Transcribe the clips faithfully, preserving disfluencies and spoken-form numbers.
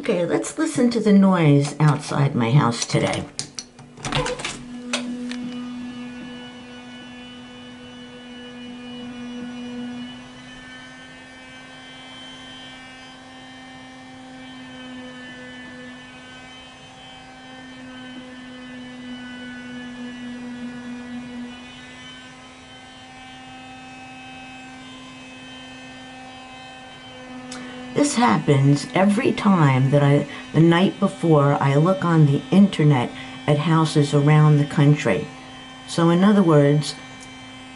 Okay, let's listen to the noise outside my house today. This happens every time that I, the night before, I look on the internet at houses around the country. So in other words,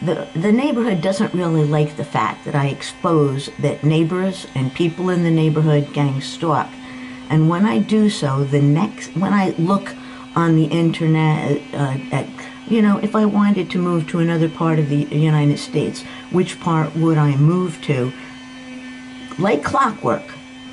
the, the neighborhood doesn't really like the fact that I expose that neighbors and people in the neighborhood gang stalk. And when I do so, the next, when I look on the internet uh, at, you know, if I wanted to move to another part of the United States, which part would I move to? Like clockwork,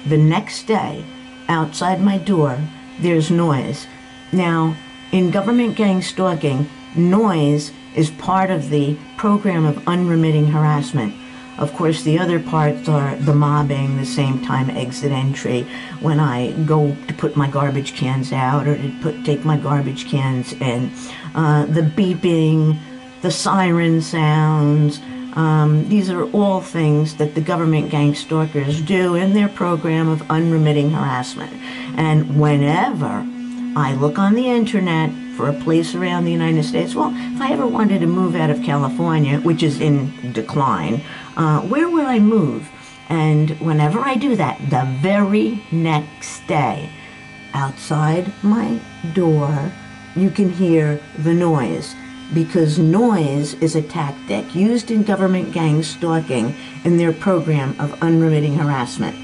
the next day, outside my door, there's noise. Now, in government gang stalking, noise is part of the program of unremitting harassment. Of course, the other parts are the mobbing, the same time exit entry, when I go to put my garbage cans out or to put, take my garbage cans in, uh, the beeping, the siren sounds. Um, these are all things that the government gang stalkers do in their program of unremitting harassment. And whenever I look on the internet for a place around the United States, well, if I ever wanted to move out of California, which is in decline, uh, where would I move? And whenever I do that, the very next day, outside my door, you can hear the noise. Because noise is a tactic used in government gang stalking in their program of unremitting harassment.